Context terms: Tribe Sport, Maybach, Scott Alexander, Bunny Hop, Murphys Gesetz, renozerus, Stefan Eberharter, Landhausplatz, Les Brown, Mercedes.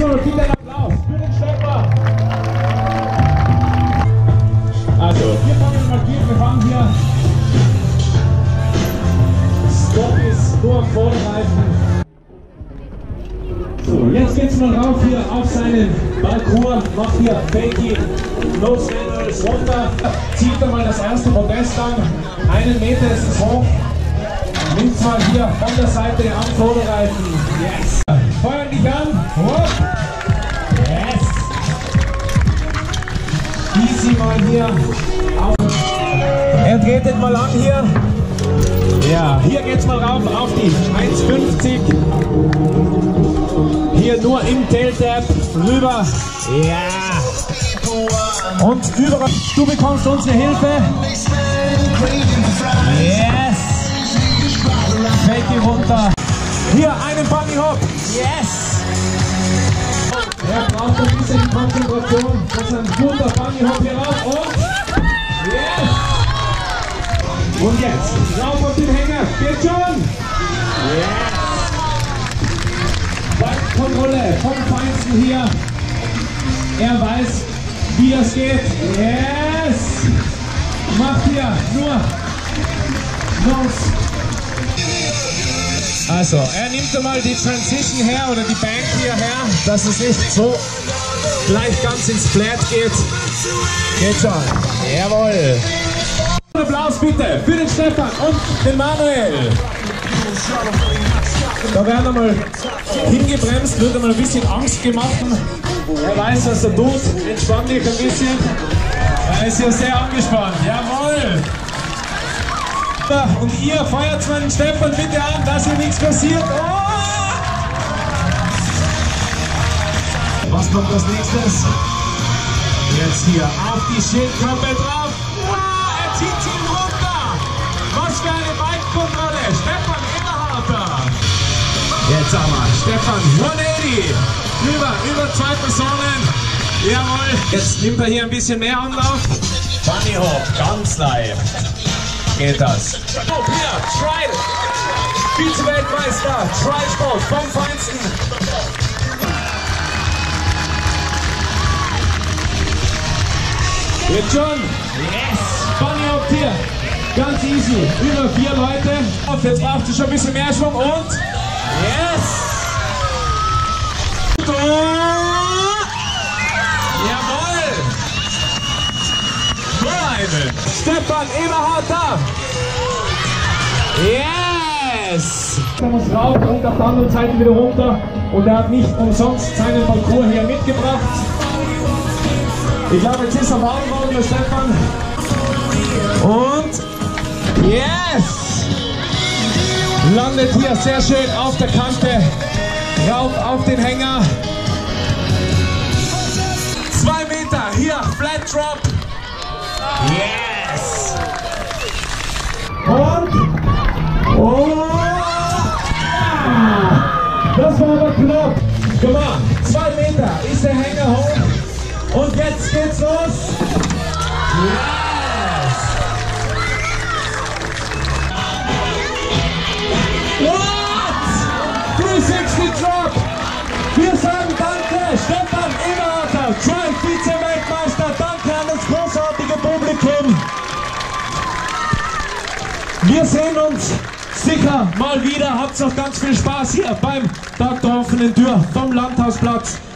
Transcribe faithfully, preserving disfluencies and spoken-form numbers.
Reaktion und gibt einen Applaus für den Stefan. Also, wir fangen markiert, wir fahren hier. Stopp ist nur vorne reifen. So, jetzt geht's mal rauf hier auf seinen Parcours. Macht hier Becky, No Standards runter. Zieht einmal das erste Podest an. Einen Meter ist es hoch. Nimmt's mal hier von der Seite am Vorderreifen. Yes! Feuer dich an! Hopp. Yes! Easy mal hier auf. Er tretet mal an hier. Ja, hier geht's mal rauf auf die eins fünfzig. Hier nur im Tailtap rüber. Ja! Und über. Du bekommst unsere Hilfe. Yes! Becky runter. Hier einen Bunny Hop. Yes! Er braucht ein bisschen Konzentration. Das ist ein guter Bunny Hop hier rauf. Und yes! Und jetzt rauf auf den Hänger. Geht schon! Yes! Bikekontrolle vom Feinsten hier. Er weiß, wie das geht. Yes! Macht hier nur los. Also, er nimmt einmal die Transition her oder die Bank hier her, dass es nicht so gleich ganz ins Flat geht. Geht schon. Jawohl. Applaus bitte für den Stefan und den Manuel. Da werden einmal hingebremst, wird einmal ein bisschen Angst gemacht. Er weiß, was er tut. Entspann dich ein bisschen. Er ist ja sehr angespannt. Jawohl. Und ihr feuert meinen Stefan bitte an, dass hier nichts passiert. Oh! Was kommt als nächstes? Jetzt hier auf die Schildkappe drauf. Wow, er zieht sie runter. Was für eine Bikekontrolle. Stefan Eberharter. Jetzt aber Stefan hundertachtzig. Drüber, über zwei Personen. Jawohl. Jetzt nimmt er hier ein bisschen mehr Anlauf. Bunny Hop, ganz live. Geht das. Oh, hier, Tribe, Vize-Weltmeister, Tribe Sport vom Feinsten. Jetzt schon. Yes. Bunny auf hier. Ganz easy. Über vier Leute. Jetzt braucht sie schon ein bisschen mehr Schwung. Und yes. Und Stefan Eberharter! Yes! Er muss rauf und auf der anderen Seite wieder runter. Und er hat nicht umsonst seinen Parcours hier mitgebracht. Ich glaube, jetzt ist er warm geworden, der Stefan. Und yes! Landet hier sehr schön auf der Kante. Rauf auf den Hänger. Zwei Meter hier, Flat Drop. Yes! Und? Oh! Das war aber knapp! Guck mal, zwei Meter ist der Hänger hoch. Und jetzt geht's los! Yes! What? dreihundertsechzig Drop! Wir sagen danke, Stefan Eberharter, Tribe Vize-Weltmeister, danke an das großartige Publikum. Wir sehen uns sicher mal wieder, habt noch ganz viel Spaß hier beim Tag der offenen Tür vom Landhausplatz.